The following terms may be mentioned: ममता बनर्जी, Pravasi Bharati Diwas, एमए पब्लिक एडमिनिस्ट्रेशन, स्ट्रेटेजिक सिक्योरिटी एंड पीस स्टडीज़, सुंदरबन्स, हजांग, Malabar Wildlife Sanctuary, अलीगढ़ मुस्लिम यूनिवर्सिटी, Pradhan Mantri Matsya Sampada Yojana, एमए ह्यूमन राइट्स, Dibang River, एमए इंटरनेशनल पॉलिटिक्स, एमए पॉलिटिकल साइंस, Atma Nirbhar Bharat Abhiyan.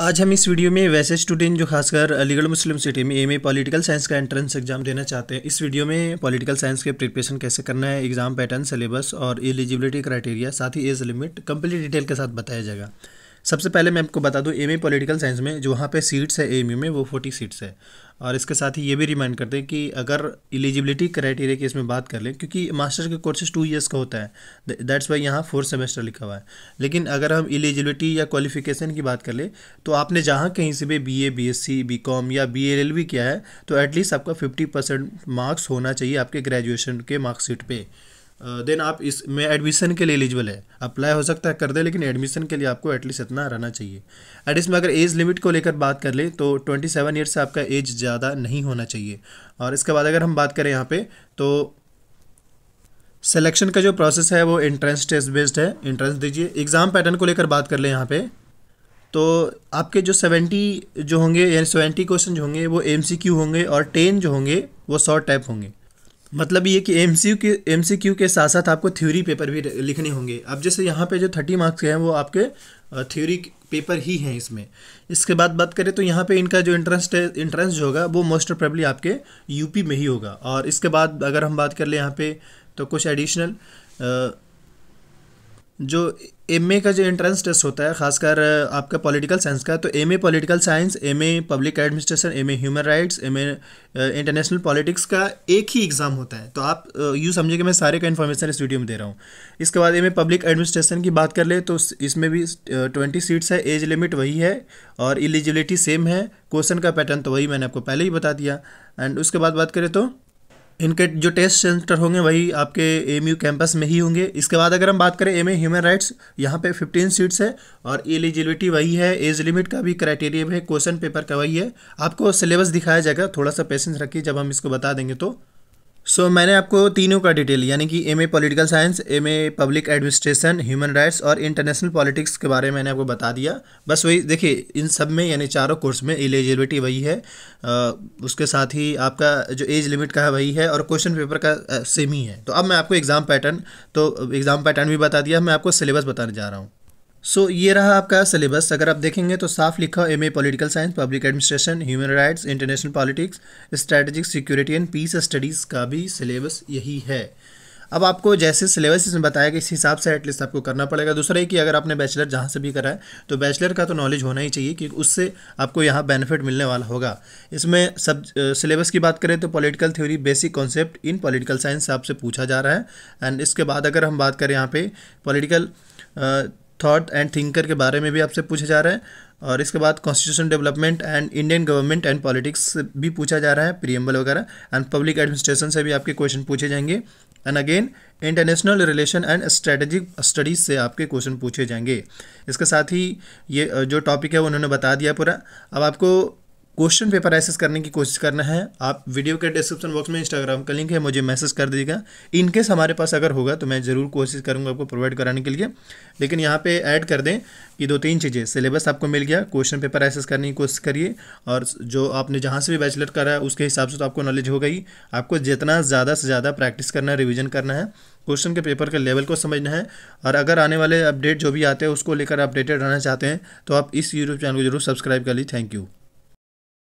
आज हम इस वीडियो में वैसे स्टूडेंट जो खासकर अलीगढ़ मुस्लिम सिटी में एमए पॉलिटिकल साइंस का एंट्रेंस एग्जाम देना चाहते हैं, इस वीडियो में पॉलिटिकल साइंस के प्रिपरेशन कैसे करना है, एग्जाम पैटर्न, सिलेबस और एलिजिबिलिटी क्राइटेरिया, साथ ही एज लिमिट कंप्लीट डिटेल के साथ बताया जाएगा। सबसे पहले मैं आपको बता दूं, एमए पॉलिटिकल साइंस में जो वहाँ पे सीट्स है एएमयू में वो 40 सीट्स है। और इसके साथ ही ये भी रिमाइंड करते हैं कि अगर एलिजिबिलिटी क्राइटेरिया की इसमें बात कर लें, क्योंकि मास्टर के कोर्सेज 2 इयर्स का होता है, दैट्स वाई यहाँ 4 सेमेस्टर लिखा हुआ है। लेकिन अगर हम एलिजिबिलिटी या क्वालिफिकेशन की बात कर लें तो आपने जहाँ कहीं से भी बीए, बीएससी, बीकॉम या बीएलएलबी किया है तो एटलीस्ट आपका 50% मार्क्स होना चाहिए आपके ग्रेजुएशन के मार्कशीट पर। देन आप इसमें एडमिशन के लिए एलिजिबल है। अप्लाई हो सकता है कर दे, लेकिन एडमिशन के लिए आपको एटलीस्ट इतना रहना चाहिए। एंड इसमें अगर एज लिमिट को लेकर बात कर लें तो 27 ईयर्स से आपका एज ज़्यादा नहीं होना चाहिए। और इसके बाद अगर हम बात करें यहाँ पे तो सिलेक्शन का जो प्रोसेस है वो एंट्रेंस टेस्ट बेस्ड है, एंट्रेंस दीजिए। एग्ज़ाम पैटर्न को लेकर बात कर लें यहाँ पर तो आपके जो 70 जो होंगे यानी 70 क्वेश्चन जो होंगे वो MCQ होंगे और 10 जो होंगे वो शॉर्ट टाइप होंगे। मतलब ये कि एमसीक्यू के साथ साथ आपको थ्योरी पेपर भी लिखने होंगे। अब जैसे यहाँ पे जो 30 मार्क्स हैं वो आपके थ्योरी पेपर ही हैं इसमें। इसके बाद बात करें तो यहाँ पे इनका जो एंट्रेंस जो होगा वो मोस्ट प्रोबेबली आपके यूपी में ही होगा। और इसके बाद अगर हम बात कर लें यहाँ पे तो कुछ एडिशनल जो एमए का जो एंट्रेंस टेस्ट होता है खासकर आपका पॉलिटिकल साइंस का, तो एमए पॉलिटिकल साइंस, एमए पब्लिक एडमिनिस्ट्रेशन, एमए ह्यूमन राइट्स, एमए इंटरनेशनल पॉलिटिक्स का एक ही एग्ज़ाम होता है। तो आप यूँ समझिए कि मैं सारे का इन्फॉर्मेशन इस वीडियो में दे रहा हूँ। इसके बाद एमए पब्लिक एडमिनिस्ट्रेशन की बात कर ले तो इसमें भी 20 सीट्स है, एज लिमिट वही है और एलिजिबिलिटी सेम है। क्वेश्चन का पैटर्न तो वही मैंने आपको पहले ही बता दिया। एंड उसके बाद बात करें तो इनके जो टेस्ट सेंटर होंगे वही आपके एएमयू कैंपस में ही होंगे। इसके बाद अगर हम बात करें एमए ह्यूमन राइट्स, यहाँ पे 15 सीट्स है और एलिजिबिलिटी वही है, एज लिमिट का भी क्राइटेरिया है, क्वेश्चन पेपर का वही है। आपको सिलेबस दिखाया जाएगा, थोड़ा सा पेशेंस रखिए जब हम इसको बता देंगे तो। मैंने आपको तीनों का डिटेल यानी कि एमए पॉलिटिकल साइंस, एमए पब्लिक एडमिनिस्ट्रेशन, human rights और इंटरनेशनल पॉलिटिक्स के बारे में मैंने आपको बता दिया। बस वही देखिए, इन सब में यानी चारों कोर्स में एलिजिबिलिटी वही है, उसके साथ ही आपका जो एज लिमिट का है वही है और क्वेश्चन पेपर का सेम ही है। तो अब मैं आपको एग्ज़ाम पैटर्न भी बता दिया, मैं आपको सिलेबस बताने जा रहा हूँ। ये रहा आपका सिलेबस। अगर आप देखेंगे तो साफ लिखा एमए पॉलिटिकल साइंस, public administration, human rights, international politics, स्ट्रेटेजिक सिक्योरिटी एंड पीस स्टडीज़ का भी सिलेबस यही है। अब आपको जैसे सिलेबस इसमें बताया गया इस हिसाब से एटलीस्ट आपको करना पड़ेगा। दूसरा है कि अगर आपने बैचलर जहाँ से भी करा है तो बैचलर का तो नॉलेज होना ही चाहिए कि उससे आपको यहाँ बेनिफिट मिलने वाला होगा। इसमें सब सिलेबस की बात करें तो political theory, basic concept in political science से आपसे पूछा जा रहा है। एंड इसके बाद अगर हम बात करें यहाँ पे पॉलिटिकल थॉट एंड थिंकर के बारे में भी आपसे पूछा जा रहा है। और इसके बाद constitution development and Indian government and politics भी पूछा जा रहा है, प्रीएम्बल वगैरह। एंड पब्लिक एडमिनिस्ट्रेशन से भी आपके क्वेश्चन पूछे जाएंगे। And again international relation and strategic studies से आपके क्वेश्चन पूछे जाएंगे। इसके साथ ही ये जो टॉपिक है वो उन्होंने बता दिया पूरा। अब आपको क्वेश्चन पेपर एसेस करने की कोशिश करना है। आप वीडियो के डिस्क्रिप्शन बॉक्स में इंस्टाग्राम का लिंक है, मुझे मैसेज कर दीजिएगा। इनकेस हमारे पास अगर होगा तो मैं ज़रूर कोशिश करूंगा आपको प्रोवाइड कराने के लिए। लेकिन यहाँ पे ऐड कर दें कि 2-3 चीज़ें, सिलेबस आपको मिल गया, क्वेश्चन पेपर एसेस करने की कोशिश करिए और जो आपने जहाँ से भी बैचलर करा है उसके हिसाब से तो आपको नॉलेज होगा ही। आपको जितना ज़्यादा से ज़्यादा प्रैक्टिस करना है, रिविजन करना है, क्वेश्चन के पेपर के लेवल को समझना है। और अगर आने वाले अपडेट जो भी आते हैं उसको लेकर अपडेटेड रहना चाहते हैं तो आप इस यूट्यूब चैनल को जरूर सब्सक्राइब कर लीजिए। Thank you.